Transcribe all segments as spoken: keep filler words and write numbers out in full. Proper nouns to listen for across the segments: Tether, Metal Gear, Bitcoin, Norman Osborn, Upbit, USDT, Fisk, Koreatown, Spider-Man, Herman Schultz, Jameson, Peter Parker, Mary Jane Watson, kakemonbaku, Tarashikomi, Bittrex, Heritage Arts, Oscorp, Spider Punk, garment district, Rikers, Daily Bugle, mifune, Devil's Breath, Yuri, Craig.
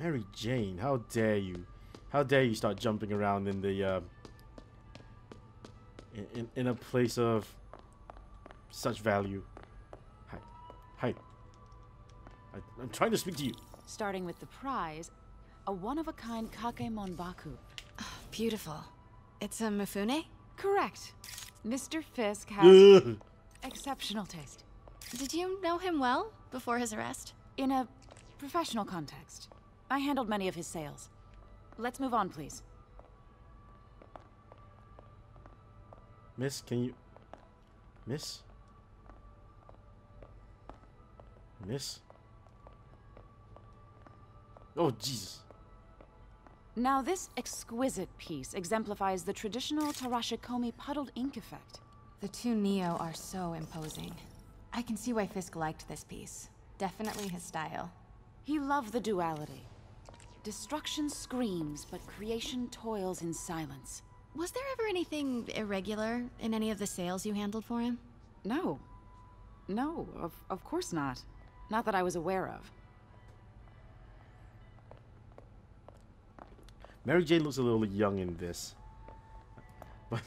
Mary Jane, how dare you? How dare you start jumping around in the uh, in, in in a place of such value? Hi, hi. I, I'm trying to speak to you. Starting with the prize, a one-of-a-kind kakemonbaku. Oh, beautiful. It's a mifune? Correct. Mister Fisk has exceptional taste. Did you know him well before his arrest? In a professional context. I handled many of his sales. Let's move on, please. Miss, can you... Miss? Miss? Oh, Jesus. Now, this exquisite piece exemplifies the traditional Tarashikomi puddled ink effect. The two Neo are so imposing. I can see why Fisk liked this piece. Definitely his style. He loved the duality. Destruction screams, but creation toils in silence. Was there ever anything irregular in any of the sales you handled for him? No. No, of, of course not. Not that I was aware of. Mary Jane looks a little young in this. But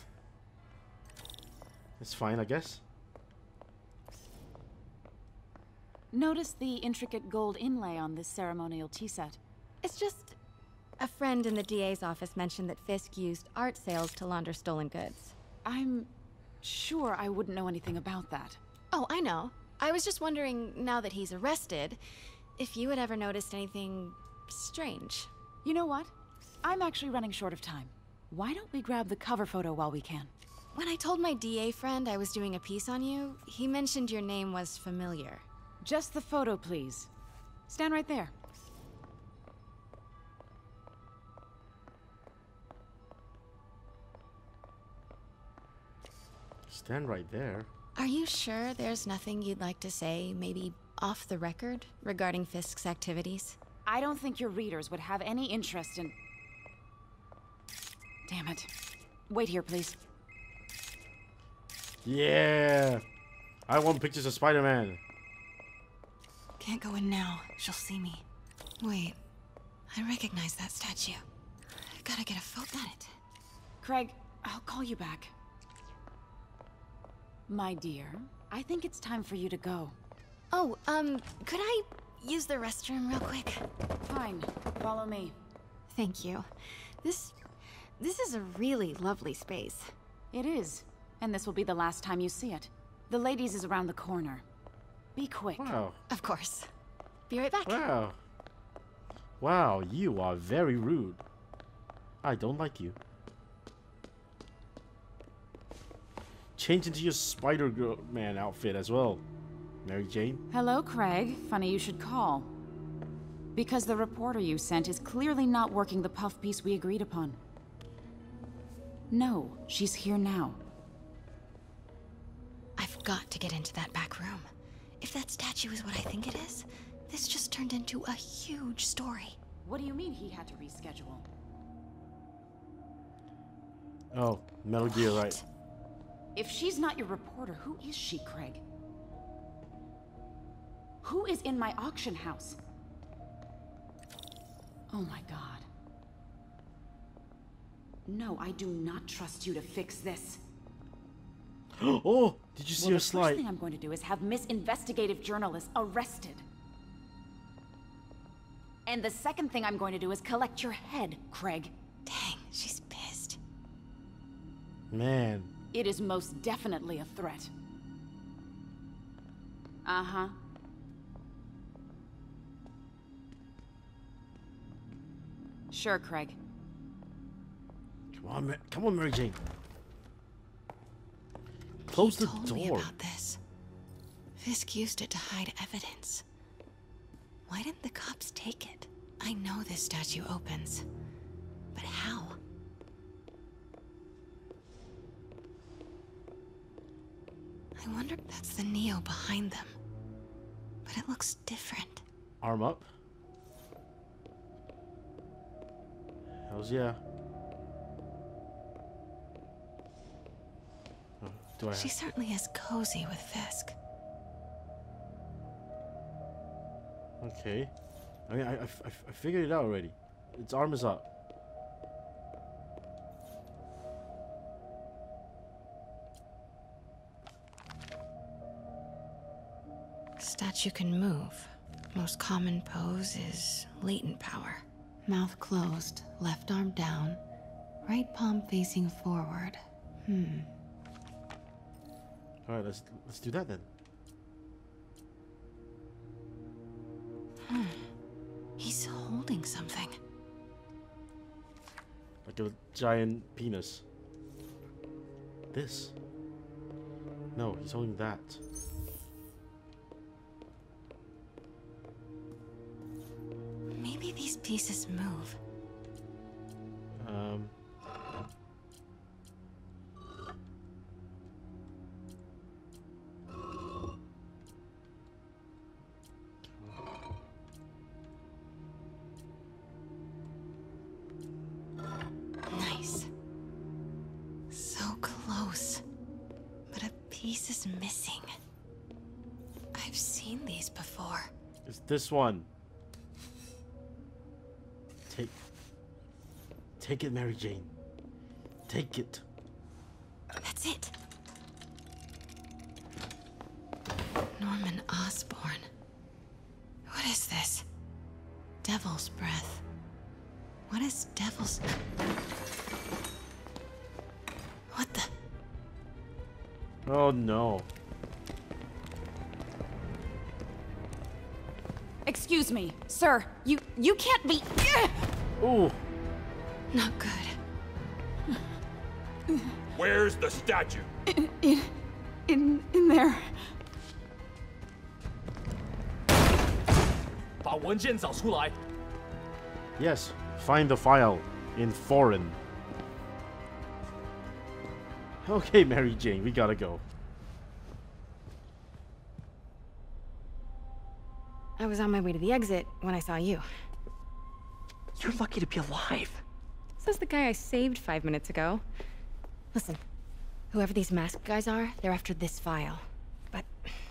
it's fine, I guess. Notice the intricate gold inlay on this ceremonial tea set. It's just... A friend in the D A's office mentioned that Fisk used art sales to launder stolen goods. I'm sure I wouldn't know anything about that. Oh, I know. I was just wondering, now that he's arrested, if you had ever noticed anything strange. You know what? I'm actually running short of time. Why don't we grab the cover photo while we can? When I told my D A friend I was doing a piece on you, he mentioned your name was familiar. Just the photo, please. Stand right there. Stand right there? Are you sure there's nothing you'd like to say, maybe off the record, regarding Fisk's activities? I don't think your readers would have any interest in... Damn it. Wait here, please. Yeah! I want pictures of Spider-Man. Can't go in now. She'll see me. Wait. I recognize that statue. I gotta get a photo at it. Craig, I'll call you back. My dear, I think it's time for you to go. Oh, um, could I use the restroom real quick? Fine. Follow me. Thank you. This... This is a really lovely space. It is. And this will be the last time you see it. The ladies is around the corner. Be quick. Wow. Of course. Be right back. Wow. Wow, you are very rude. I don't like you. Change into your Spider-Man outfit as well, Mary Jane. Hello, Craig. Funny you should call. Because the reporter you sent is clearly not working the puff piece we agreed upon. No, she's here now. I've got to get into that back room. If that statue is what I think it is, this just turned into a huge story. What do you mean he had to reschedule? Oh, Metal Gear, right. If she's not your reporter, who is she, Craig? Who is in my auction house? Oh my god. No, I do not trust you to fix this. Oh, did you see well, her slide? The first thing I'm going to do is have Miss Investigative Journalist arrested. And the second thing I'm going to do is collect your head, Craig. Dang, she's pissed. Man. It is most definitely a threat. Uh-huh. Sure, Craig. Come on, Ma come on, Mary Jane. Close the door. He told me about this. Fisk used it to hide evidence. Why didn't the cops take it? I know this statue opens, but how? I wonder if that's the Neo behind them. But it looks different. Arm up. Hells yeah. Oh, do I she have... certainly is cozy with Fisk. Okay. I mean, I, I, I figured it out already. Its arm is up. Statue can move. Most common pose is latent power. Mouth closed, left arm down, right palm facing forward. Hmm. All right, let's let's do that then. Hmm. He's holding something. Like a giant penis. This. No, he's holding that. Maybe these pieces move. Um. This one. Take. Take it, Mary Jane. Take it. That's it. Norman Osborn. What is this? Devil's Breath. What is Devil's... What the... Oh, no. Excuse me, sir. You you can't be. Ooh. Not good. Where's the statue? In in in, in there. Yes, find the file in foreign. Okay, Mary Jane, we gotta go. I was on my way to the exit when I saw you. You're lucky to be alive. Says the guy I saved five minutes ago. Listen, whoever these masked guys are, they're after this file. But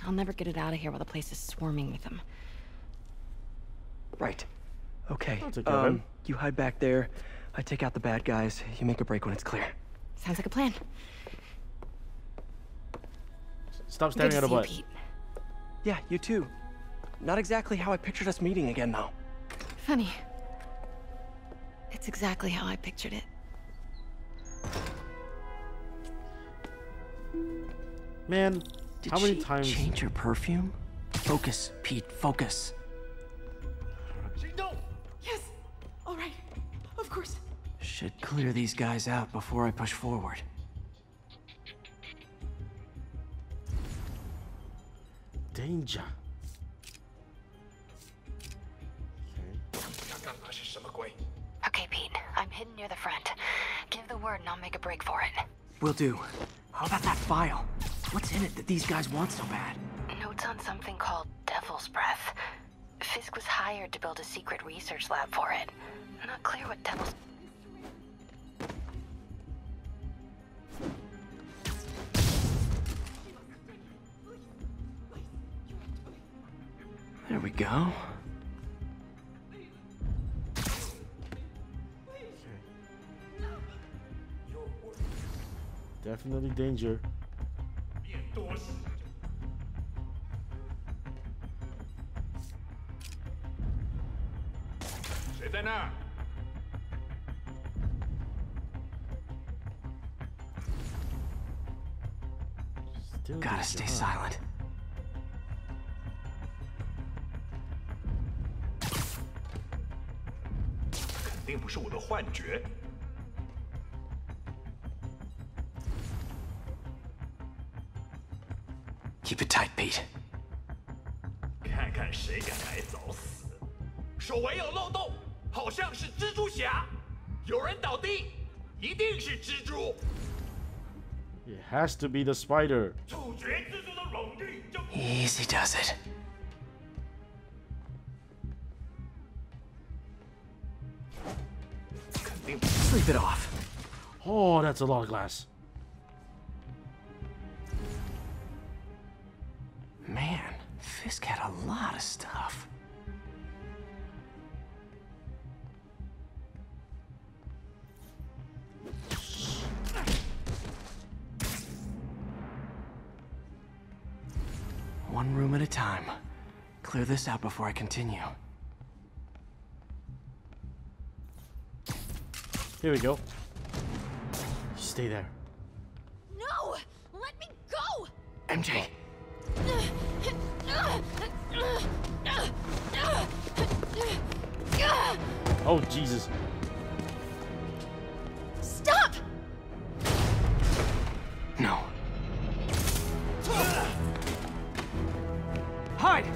I'll never get it out of here while the place is swarming with them. Right. Okay. Um, you hide back there. I take out the bad guys. You make a break when it's clear. Sounds like a plan. Stop staring at a butt. Yeah, you too. Not exactly how I pictured us meeting again, though. Funny. It's exactly how I pictured it. Man, how many times... Did she change her perfume? Focus, Pete, focus. She don't! Yes! All right. Of course. Should clear these guys out before I push forward. Danger. Okay, Pete. I'm hidden near the front. Give the word and I'll make a break for it. Will do. How about that file? What's in it that these guys want so bad? Notes on something called Devil's Breath. Fisk was hired to build a secret research lab for it. Not clear what Devil's... There we go. Definitely danger. Still gotta stay silent. Keep it tight, Pete. It has to be the spider. Easy does it. Sleep it off. Oh, that's a lot of glass. Man, Fisk had a lot of stuff. One room at a time. Clear this out before I continue. Here we go. Just stay there. No! Let me go! M J! Oh, Jesus. Stop! No. Hide!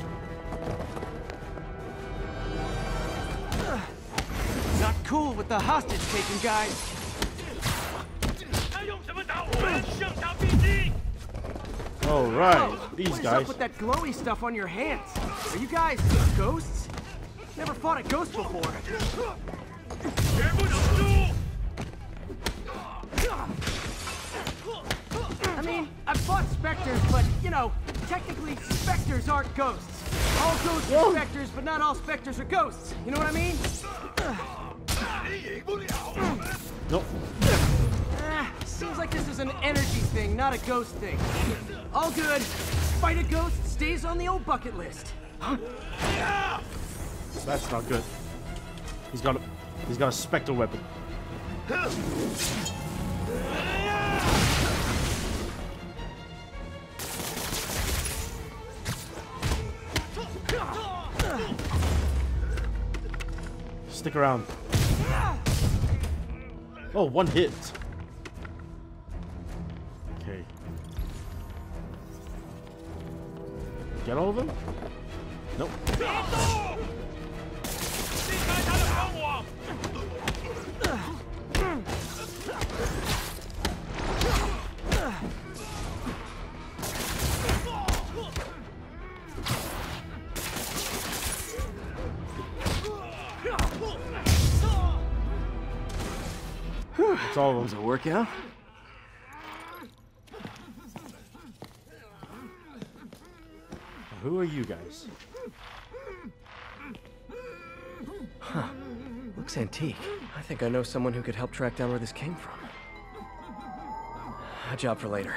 Not cool with the hostage taking, guys. All right, these what guys. What's up with that glowy stuff on your hands? Are you guys ghosts? Never fought a ghost before. I mean, I've fought specters, but you know, technically specters aren't ghosts. All ghosts are specters, but not all specters are ghosts. You know what I mean? Nope. Ah, seems like this is an energy thing, not a ghost thing. All good. Fight a ghost stays on the old bucket list. Huh? Yeah! That's not good. He's got a, he's got a specter weapon. Stick around. Oh, one hit. Okay. Get all of them? Nope. It's all of them. It was a workout. Who are you guys? Huh. Looks antique. I think I know someone who could help track down where this came from. A job for later.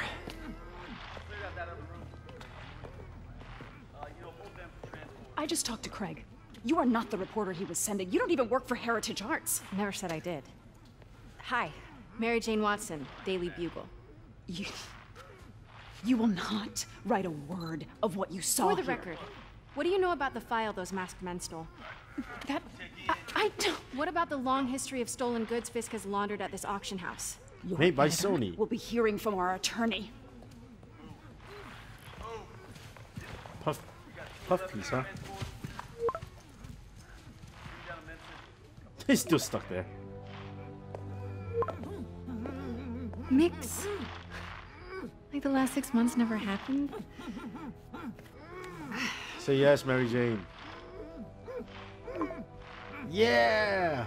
I just talked to Craig. You are not the reporter he was sending. You don't even work for Heritage Arts. Never said I did. Hi. Mary Jane Watson, Daily Bugle. You... You will not write a word of what you saw. For the here. record, what do you know about the file those masked men stole? That... I, I don't... What about the long history of stolen goods Fisk has laundered at this auction house? Made by Sony. We'll be hearing from our attorney. Puff... Puff piece, huh? He's still stuck there. Mix... Like the last six months never happened. Say yes, Mary Jane. Yeah!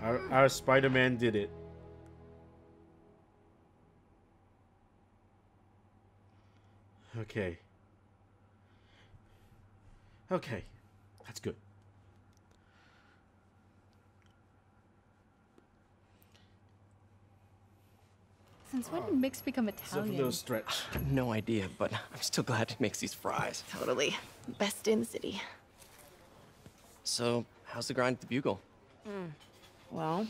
Our, our Spider-Man did it. Okay. Okay. That's good. Since when did Mix become Italian? Those stretch. No idea, but I'm still glad he makes these fries. Totally. Best in the city. So, how's the grind at the Bugle? Mm. Well...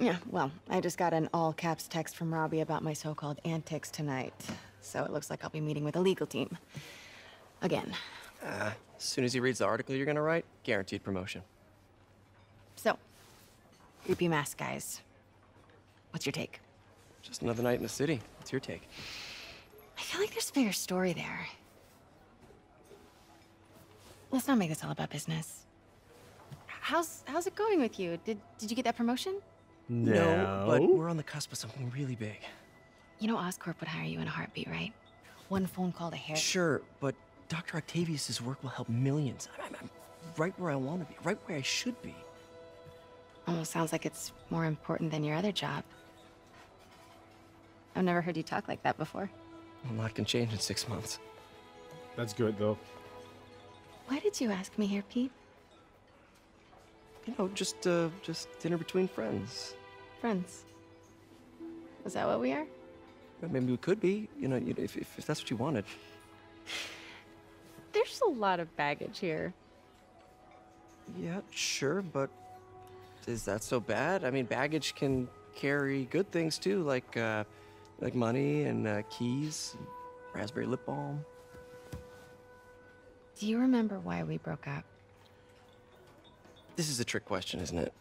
Yeah, well, I just got an all-caps text from Robbie about my so-called antics tonight. So it looks like I'll be meeting with a legal team. Again. Uh, as soon as he reads the article you're gonna write, guaranteed promotion. So, creepy mask guys. What's your take? Just another night in the city. What's your take? I feel like there's a bigger story there. Let's not make this all about business. How's how's it going with you? Did did you get that promotion? No, no, but we're on the cusp of something really big. You know Oscorp would hire you in a heartbeat, right? One phone call to Harry. Sure, but Doctor Octavius's work will help millions. I'm, I'm right where I want to be, right where I should be. Almost sounds like it's more important than your other job. I've never heard you talk like that before. A lot can change in six months. That's good, though. Why did you ask me here, Pete? You know, just, uh, just dinner between friends. Friends? Is that what we are? I mean, we could be, you know, if, if, if that's what you wanted. There's a lot of baggage here. Yeah, sure, but is that so bad? I mean, baggage can carry good things too, like uh, like money and uh, keys, and raspberry lip balm. Do you remember why we broke up? This is a trick question, isn't it?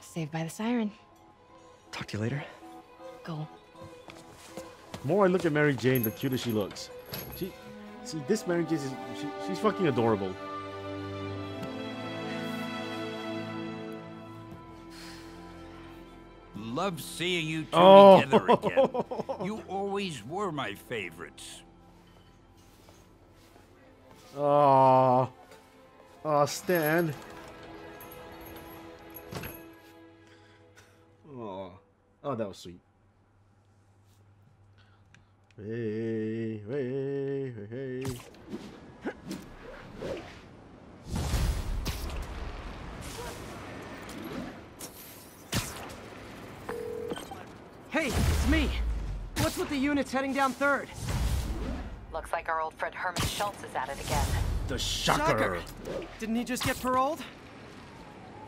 Saved by the siren. Talk to you later. Go. The more I look at Mary Jane, the cuter she looks. She, see, this Mary Jane is she, she's fucking adorable. Love seeing you two oh. together again. You always were my favorites. Oh, oh, Stan. Oh, oh, that was sweet. Hey, hey, hey, hey. Hey, it's me. What's with the units heading down third? Looks like our old friend Herman Schultz is at it again. The shocker. shocker. Didn't he just get paroled?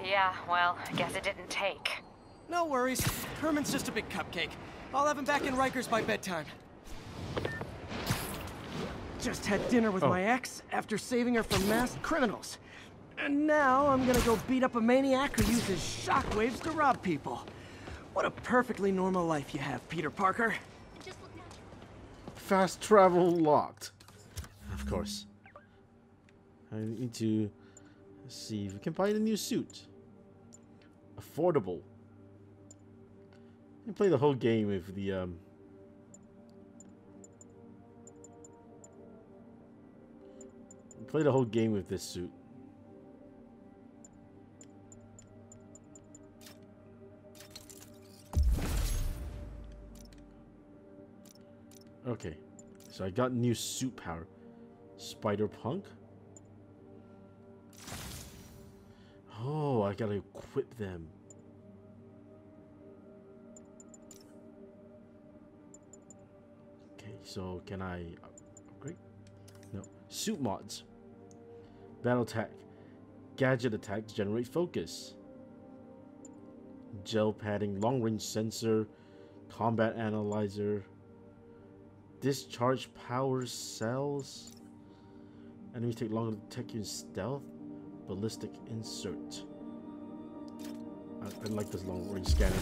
Yeah, well, I guess it didn't take. No worries. Herman's just a big cupcake. I'll have him back in Rikers by bedtime. Just had dinner with oh. my ex after saving her from masked criminals. And now I'm gonna go beat up a maniac who uses shockwaves to rob people. What a perfectly normal life you have, Peter Parker. Just look fast travel locked. Of course. I need to see if we can buy the new suit. Affordable. You play the whole game with the um Play the whole game with this suit. Okay, so I got new suit power. Spider Punk. Oh, I gotta equip them. Okay, so can I upgrade? No. Suit mods. Battle attack, gadget attack to generate focus, gel padding, long range sensor, combat analyzer, discharge power cells, enemies take longer to detect you in stealth, ballistic insert. I, I like this long range scanner.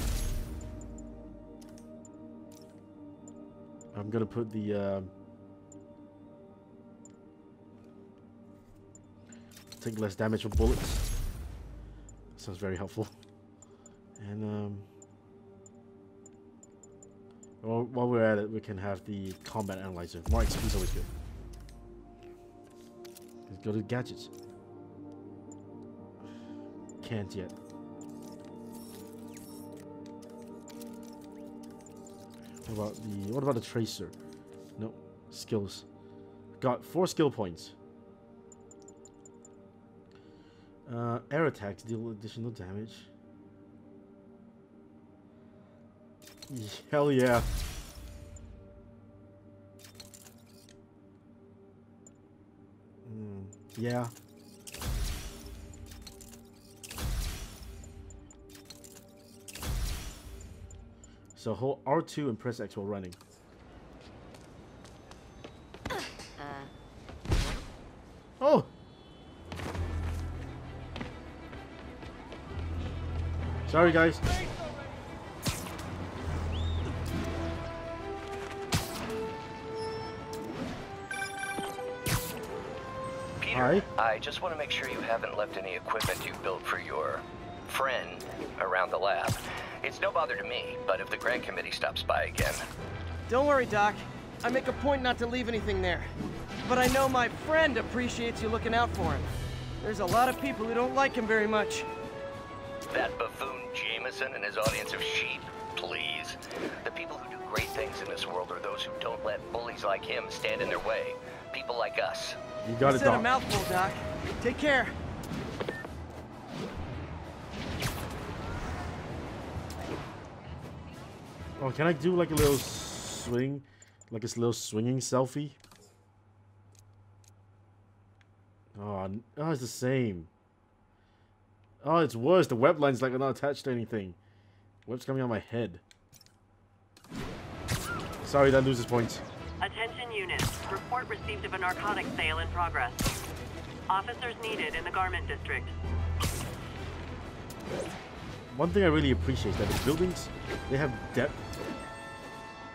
I'm gonna put the uh, take less damage from bullets. Sounds very helpful. And um, well, while we're at it, we can have the combat analyzer. More X P is always good. Let's go to gadgets. Can't yet. What about the what about the tracer? No skills. Got four skill points. Uh, air attacks deal additional damage. Hell yeah. Mm, yeah. So hold R two and press X while running. Oh! Sorry, guys. Peter, Hi. I just want to make sure you haven't left any equipment you built for your friend around the lab. It's no bother to me, but if the grant committee stops by again... Don't worry, Doc. I make a point not to leave anything there. But I know my friend appreciates you looking out for him. There's a lot of people who don't like him very much. That buffoon Jameson and his audience of sheep, please. The people who do great things in this world are those who don't let bullies like him stand in their way. People like us. You got it, Doc. You said a mouthful, Doc. Take care. Oh, can I do like a little swing, like a little swinging selfie? Oh, oh, it's the same. Oh, it's worse. The web line's like not attached to anything. Web's coming on my head. Sorry, that loses points. Attention units. Report received of a narcotics sale in progress. Officers needed in the garment district. One thing I really appreciate is that the buildings, they have depth.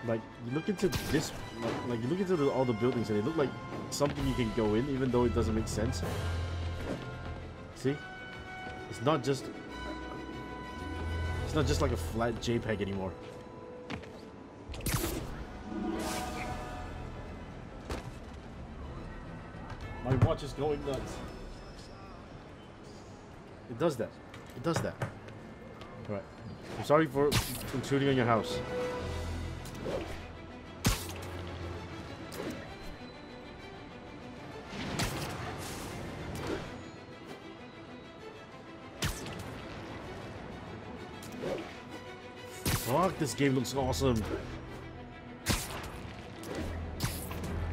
Like, you look into this, like, like you look into the, all the buildings and they look like something you can go in, even though it doesn't make sense. See? It's not just, it's not just like a flat JPEG anymore. My watch is going nuts. It does that. It does that. Alright. I'm sorry for intruding on your house. Fuck, this game looks awesome.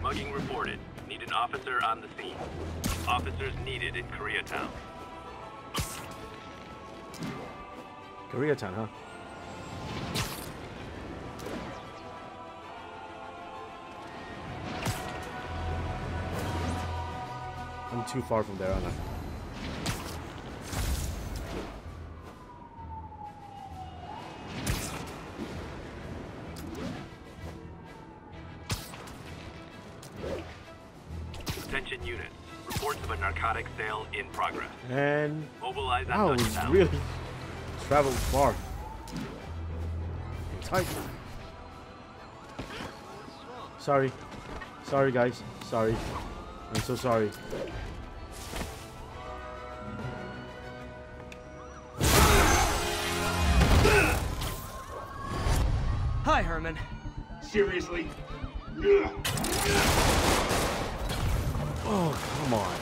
Mugging reported. Need an officer on the scene. Officers needed in Koreatown. Koreatown, huh? I'm too far from there, aren't I? Attention units. Reports of a narcotic sale in progress. And mobilize on Dutchtown. Really? Travel far. Tight. Sorry. Sorry, guys. Sorry. I'm so sorry. Hi, Herman. Seriously? Oh, come on.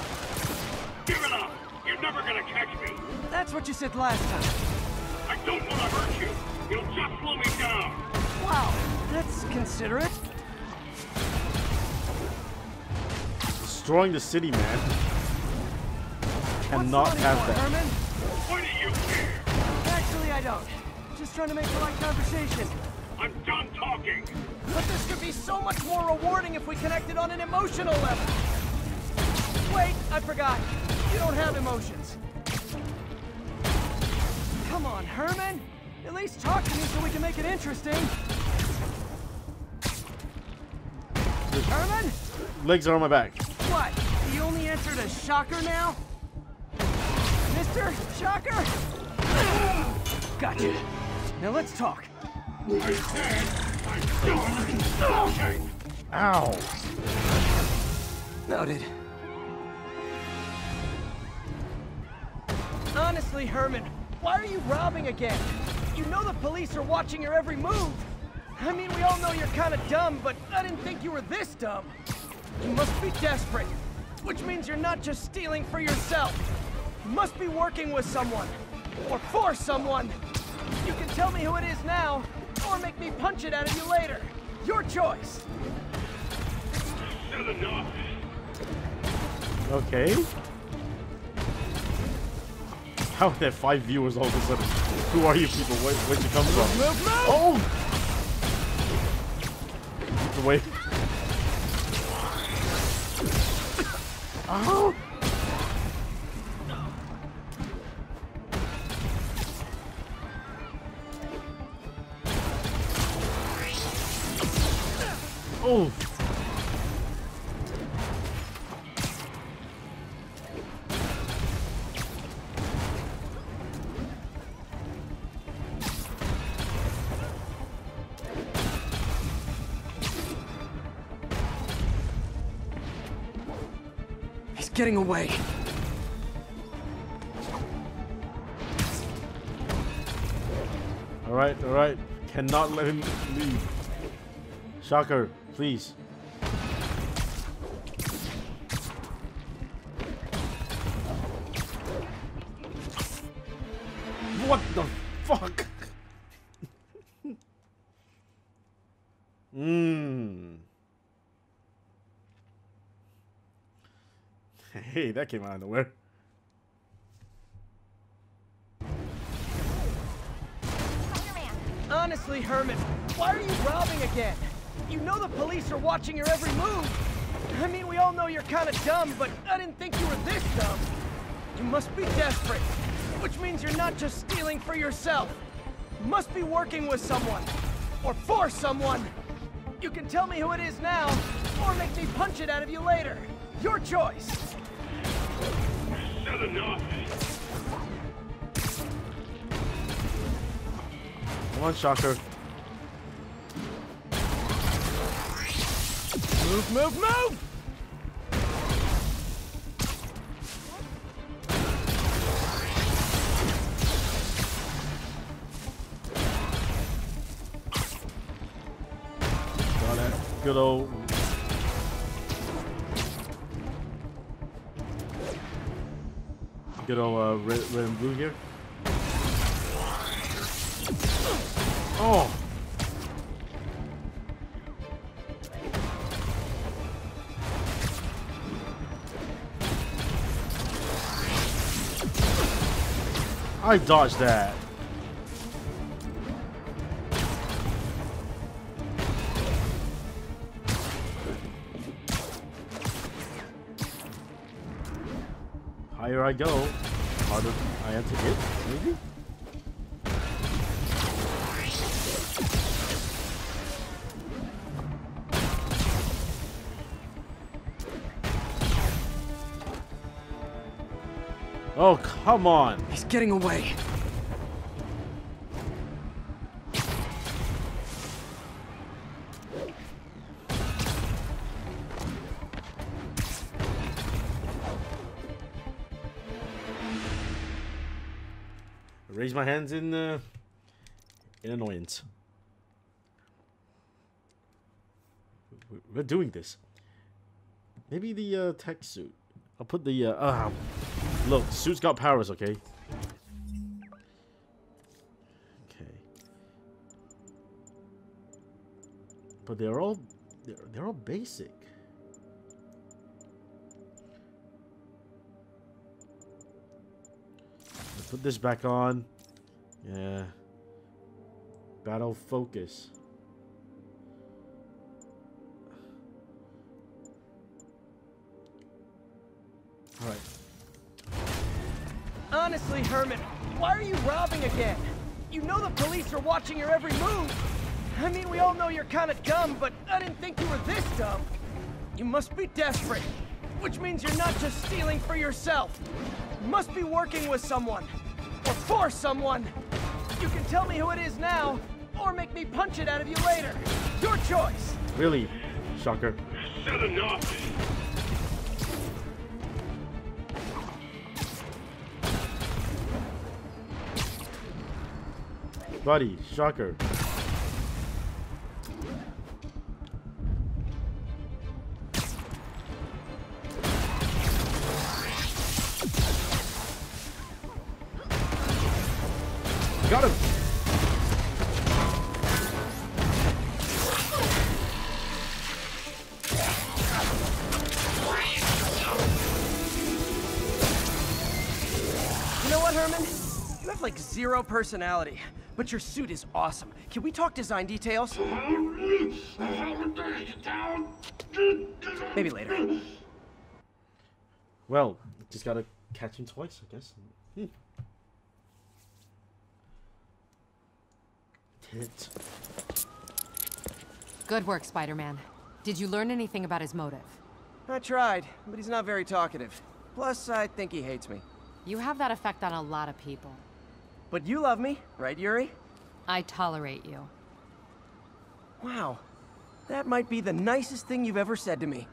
Give it up. You're never gonna catch me. That's what you said last time. I don't want to hurt you. You'll just slow me down. Wow, that's considerate. Destroying the city, man. And not have that. Herman? Why do you care? Actually, I don't. Just trying to make the right conversation. I'm done talking. But this could be so much more rewarding if we connected on an emotional level. Wait, I forgot. You don't have emotions. Come on, Herman! At least talk to me so we can make it interesting! Herman? Legs are on my back. What? The only answer to Shocker now? Mister Shocker? Gotcha. Now let's talk. I said I don't talking! Ow! Noted. Honestly, Herman, why are you robbing again? You know the police are watching your every move. I mean, we all know you're kind of dumb, but I didn't think you were this dumb. You must be desperate, which means you're not just stealing for yourself. You must be working with someone, or for someone. You can tell me who it is now, or make me punch it out of you later. Your choice. Okay. How are there five viewers all of a sudden? Who are you people? Where, where'd you come from? Move, move. Oh! Wait. Oh! Oh! Getting away. All right, all right. Cannot let him leave. Shocker, please. What the fuck? Hey, that came out of nowhere. Honestly, Herman, why are you robbing again? You know the police are watching your every move. I mean, we all know you're kind of dumb, but I didn't think you were this dumb. You must be desperate, which means you're not just stealing for yourself. You must be working with someone, or for someone. You can tell me who it is now, or make me punch it out of you later. Your choice. Not enough. Come on, Shocker. Move, move, move! Got that good old... Good old uh, red, red and blue here. Oh. I dodged that. Higher I go, harder I have to hit, maybe? Oh, come on. He's getting away. Raise my hands in uh, in annoyance. We're doing this. Maybe the uh, tech suit. I'll put the uh, uh look, suit's got powers, okay? Okay. But they're all they're, they're all basic. Let's put this back on. Yeah. Battle focus. All right. Honestly, Herman, why are you robbing again? You know the police are watching your every move. I mean, we all know you're kind of dumb, but I didn't think you were this dumb. You must be desperate, which means you're not just stealing for yourself. You must be working with someone, or for someone. You can tell me who it is now, or make me punch it out of you later. Your choice. Really, Shocker. Not enough. Buddy, Shocker. Got him. You know what, Herman? You have like zero personality. But your suit is awesome. Can we talk design details? Maybe later. Well, just gotta catch him twice, I guess. Hmm. Hit. Good work, Spider-Man. Did you learn anything about his motive? I tried, but he's not very talkative. Plus, I think he hates me. You have that effect on a lot of people. But you love me, right, Yuri? I tolerate you. Wow. That might be the nicest thing you've ever said to me.